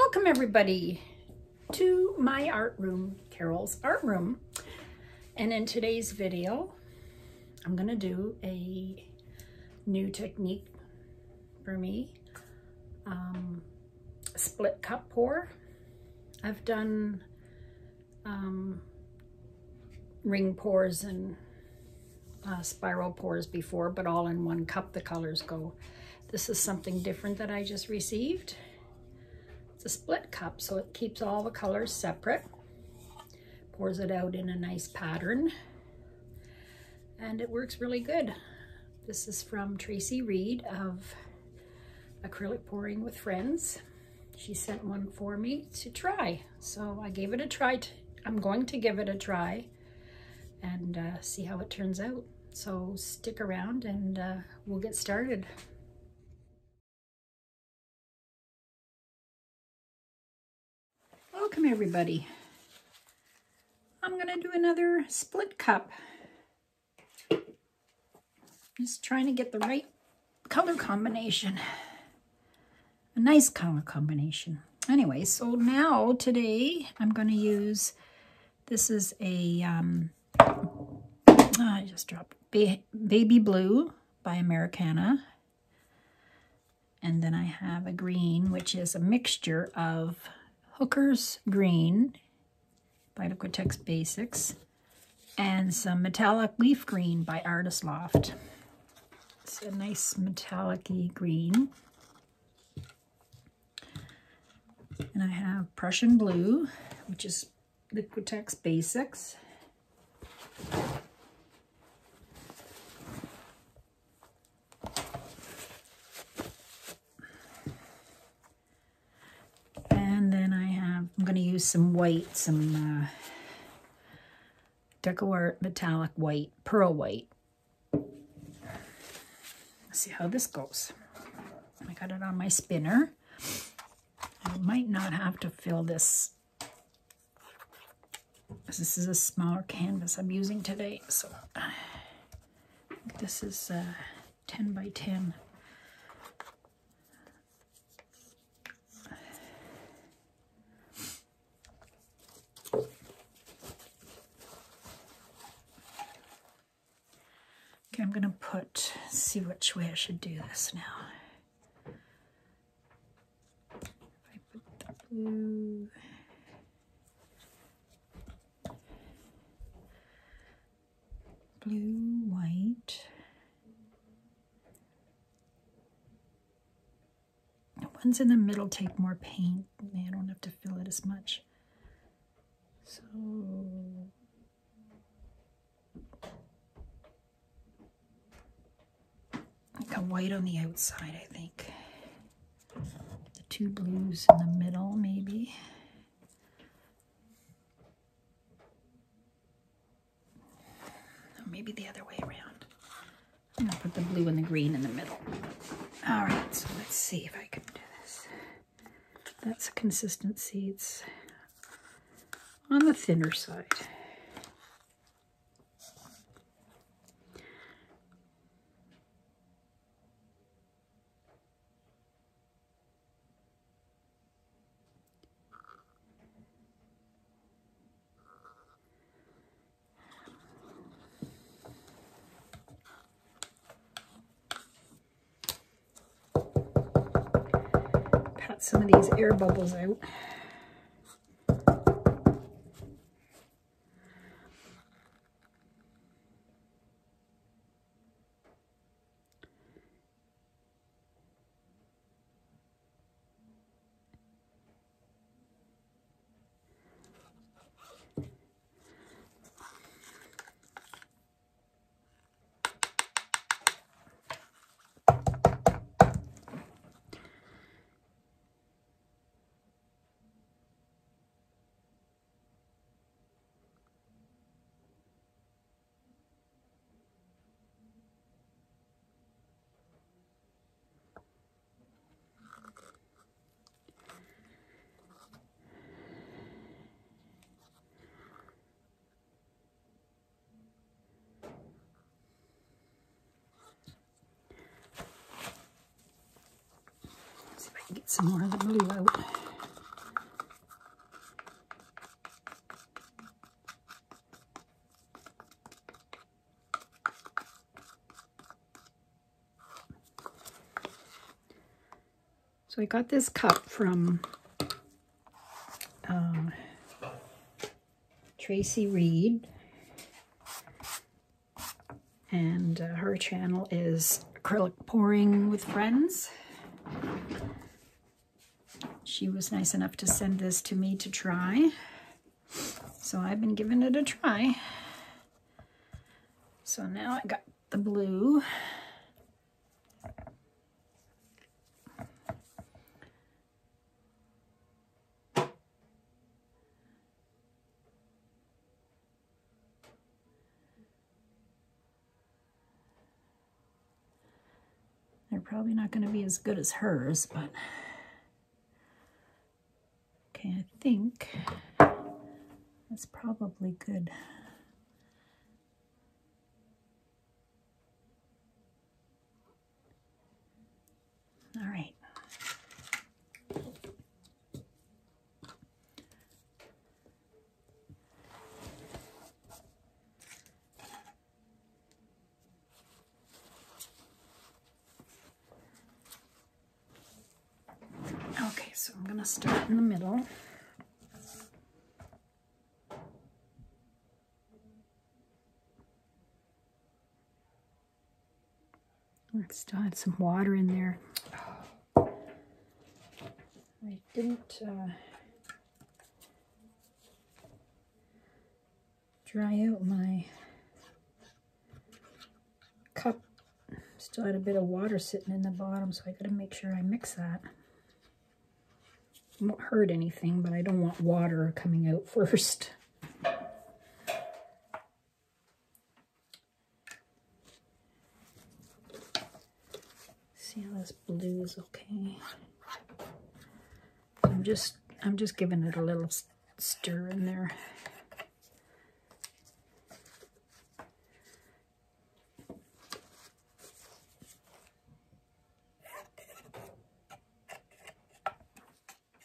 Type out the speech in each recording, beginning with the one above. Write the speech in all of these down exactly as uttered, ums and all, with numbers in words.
Welcome everybody to my art room, Carole's Art Room. And in today's video, I'm gonna do a new technique for me, um, split cup pour. I've done um, ring pours and uh, spiral pours before, but all in one cup the colors go. This is something different that I just received. It's a split cup, so it keeps all the colors separate, pours it out in a nice pattern, and it works really good. This is from Tracy Reed of Acrylic Pouring with Friends. She sent one for me to try, so I gave it a try. To, I'm going to give it a try and uh, see how it turns out. So stick around and uh, we'll get started. Welcome everybody. I'm gonna do another split cup. Just trying to get the right color combination. A nice color combination. Anyway, so now today I'm gonna use, this is a, um, oh, I just dropped, ba Baby Blue by Americana. And then I have a green, which is a mixture of Hooker's Green by Liquitex Basics and some Metallic Leaf Green by Artist Loft. It's a nice metallic-y green. And I have Prussian Blue, which is Liquitex Basics. I'm going to use some white, some uh, Deco Art Metallic White, Pearl White. Let's see how this goes. I got it on my spinner. I might not have to fill this, because this is a smaller canvas I'm using today. So I think this is uh, ten by ten. I'm gonna put, see which way I should do this now. If I put the blue. Blue, white. The ones in the middle take more paint. They don't have to fill it as much. So. A white on the outside, I think. The two blues in the middle, maybe. Or maybe the other way around. I'm gonna put the blue and the green in the middle. All right, so let's see if I can do this. That's a consistency. It's on the thinner side. Some of these air bubbles out. Get some more of the blue out. So I got this cup from um, Tracy Reed, and uh, her channel is Acrylic Pouring with Friends. She was nice enough to send this to me to try, so I've been giving it a try. So now I got the blue. They're probably not going to be as good as hers, but okay, I think that's probably good. All right. Okay, so I'm going to start in the middle. I still had some water in there. I didn't uh, dry out my cup. Still had a bit of water sitting in the bottom, so I gotta make sure I mix that. It won't hurt anything, but I don't want water coming out first. See how this blue is okay. I'm just, I'm just giving it a little stir in there.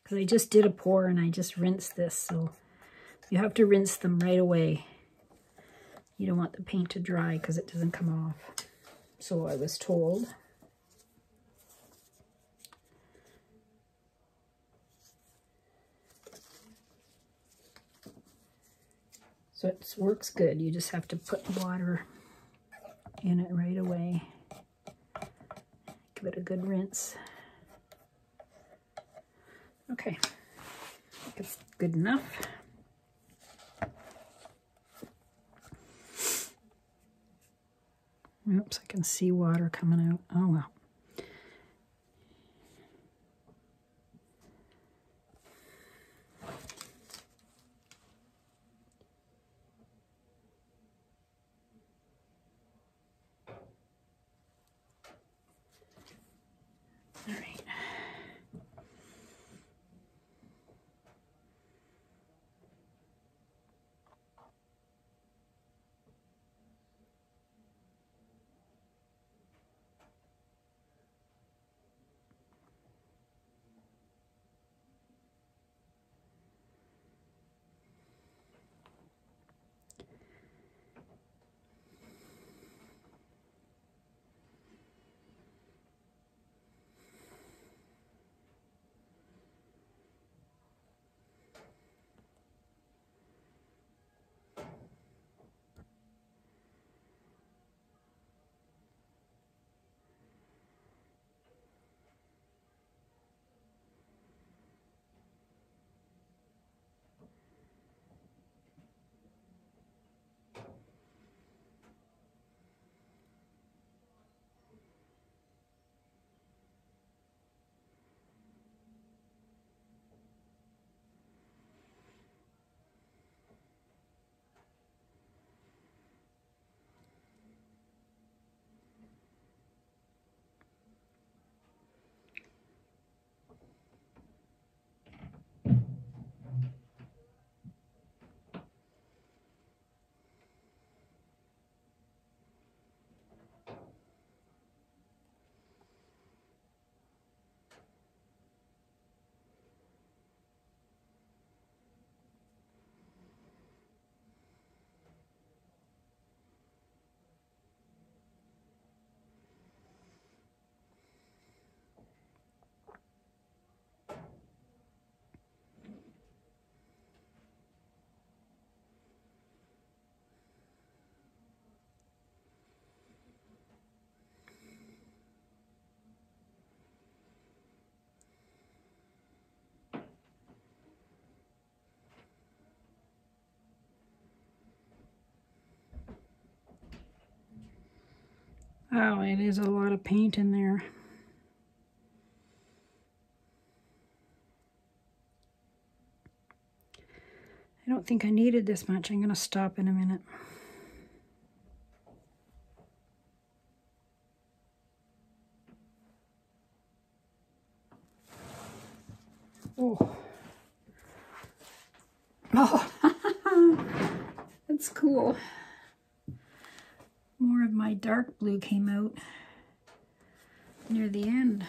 Because I just did a pour and I just rinsed this, so you have to rinse them right away. You don't want the paint to dry because it doesn't come off. So I was told. So it works good. You just have to put water in it right away. Give it a good rinse. Okay, I think it's good enough. Oops, I can see water coming out. Oh well. Wow, it is a lot of paint in there. I don't think I needed this much. I'm going to stop in a minute. Oh. Oh. That's cool. More of my dark blue came out near the end.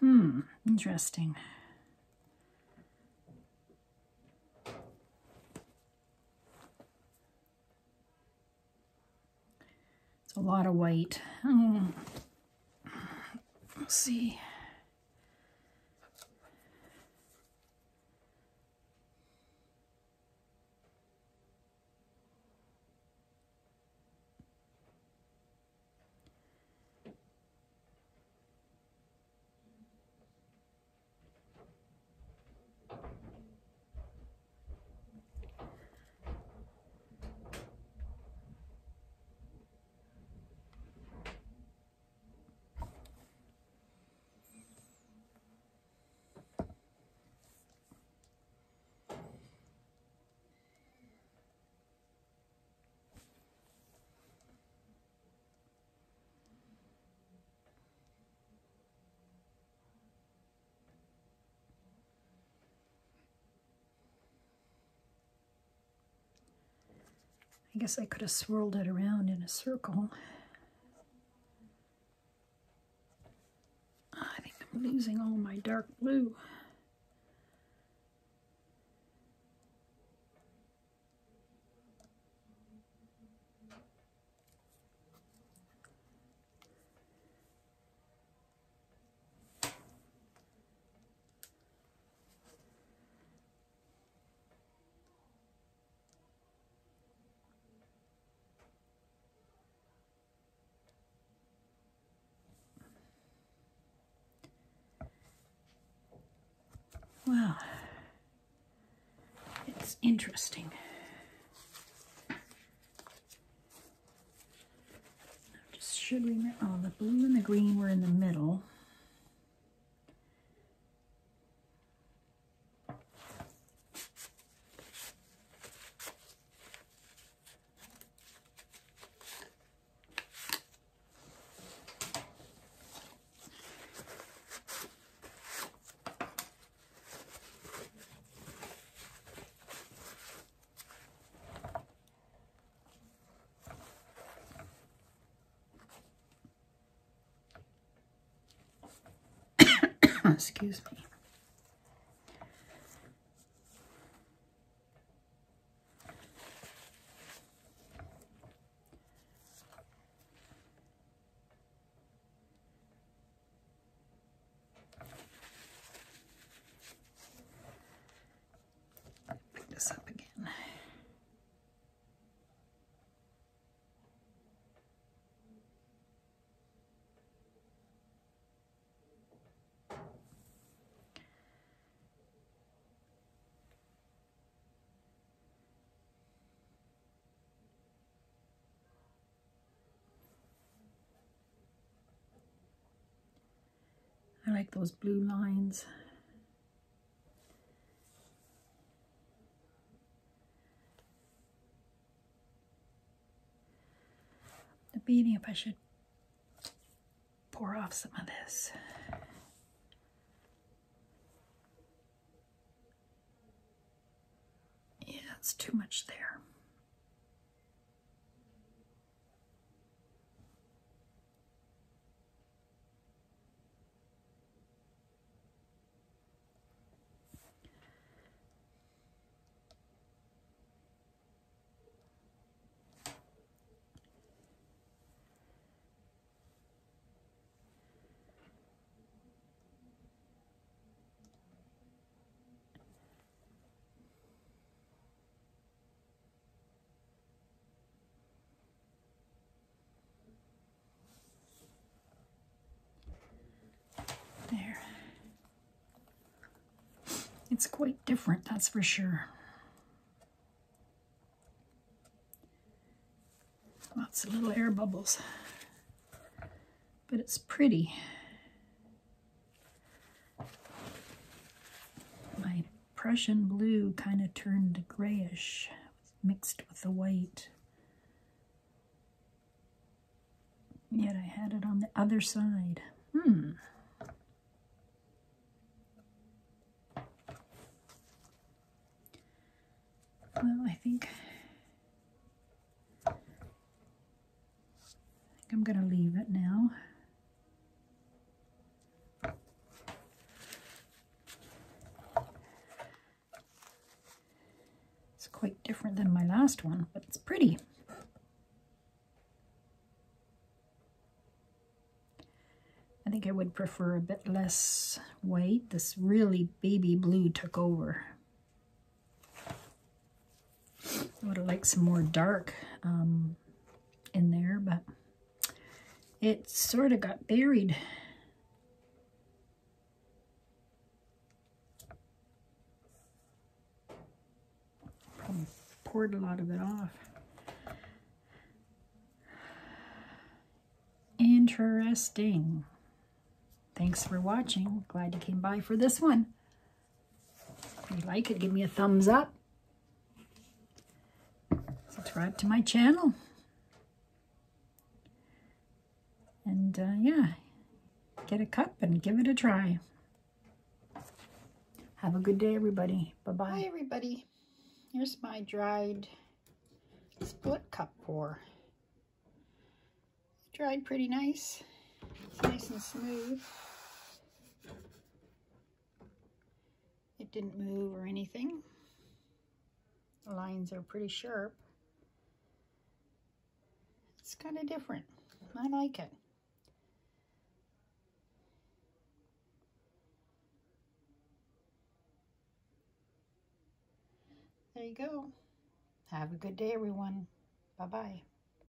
Hmm, interesting. It's a lot of white. Oh. Let's see. I guess I could have swirled it around in a circle. I think I'm losing all my dark blue. Wow, it's interesting. I just should remember, oh, the blue and the green were in the middle. Excuse me. Pick this up again. I like those blue lines. I'm beating up, I should pour off some of this. Yeah, it's too much there. It's quite different, that's for sure. Lots of some little air bubbles, but it's pretty. My Prussian blue kind of turned grayish, mixed with the white. Yet I had it on the other side. Hmm. Well, I think, I think I'm going to leave it now. It's quite different than my last one, but it's pretty. I think I would prefer a bit less white. This really baby blue took over. I would have liked some more dark um, in there, but it sort of got buried. Probably poured a lot of it off. Interesting. Thanks for watching. Glad you came by for this one. If you like it, give me a thumbs up. Subscribe to my channel, and uh, yeah, get a cup and give it a try. Have a good day, everybody. Bye-bye. Hi, everybody. Here's my dried split cup pour. It dried pretty nice. It's nice and smooth. It didn't move or anything. The lines are pretty sharp. It's kind of different. I like it. There you go. Have a good day, everyone. Bye-bye.